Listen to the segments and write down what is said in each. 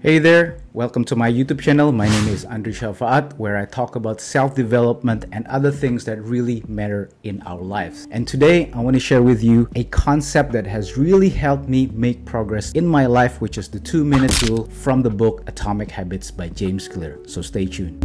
Hey there, welcome to my YouTube channel. My name is Andri Syafaat, where I talk about self-development and other things that really matter in our lives. And today I want to share with you a concept that has really helped me make progress in my life, which is the 2-minute rule from the book Atomic Habits by James Clear. So stay tuned.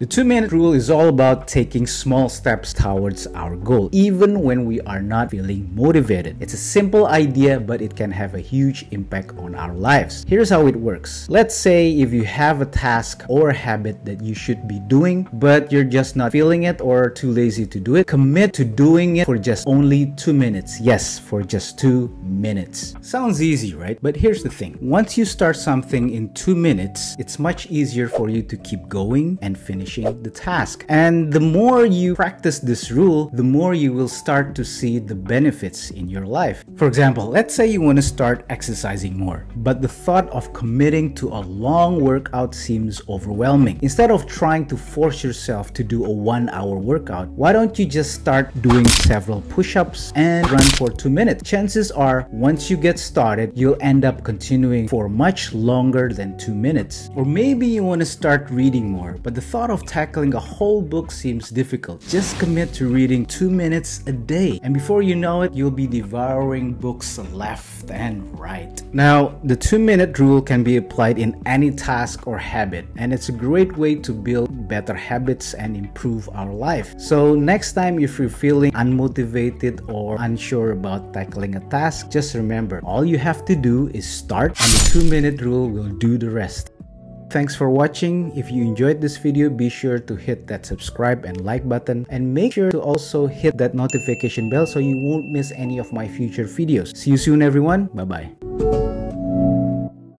The 2-minute rule is all about taking small steps towards our goal, even when we are not feeling motivated. It's a simple idea, but it can have a huge impact on our lives. Here's how it works. Let's say if you have a task or habit that you should be doing, but you're just not feeling it or too lazy to do it, commit to doing it for just only 2 minutes. Yes, for just 2 minutes. Sounds easy, right? But here's the thing. Once you start something in 2 minutes, it's much easier for you to keep going and finishing the task. And the more you practice this rule, the more you will start to see the benefits in your life. For example, let's say you want to start exercising more, but the thought of committing to a long workout seems overwhelming. Instead of trying to force yourself to do a 1-hour workout, why don't you just start doing several push-ups and run for 2 minutes? Chances are, once you get started, you'll end up continuing for much longer than 2 minutes. Or maybe you want to start reading more, but the thought of tackling a whole book seems difficult. Just commit to reading 2 minutes a day, and before you know it, you'll be devouring books left and right. Now, the 2-minute rule can be applied in any task or habit, and it's a great way to build better habits and improve our life. So next time, if you're feeling unmotivated or unsure about tackling a task, just remember, all you have to do is start, and the 2-minute rule will do the rest. Thanks for watching. If you enjoyed this video, be sure to hit that subscribe and like button, and make sure to also hit that notification bell so you won't miss any of my future videos. See you soon, everyone. Bye-bye.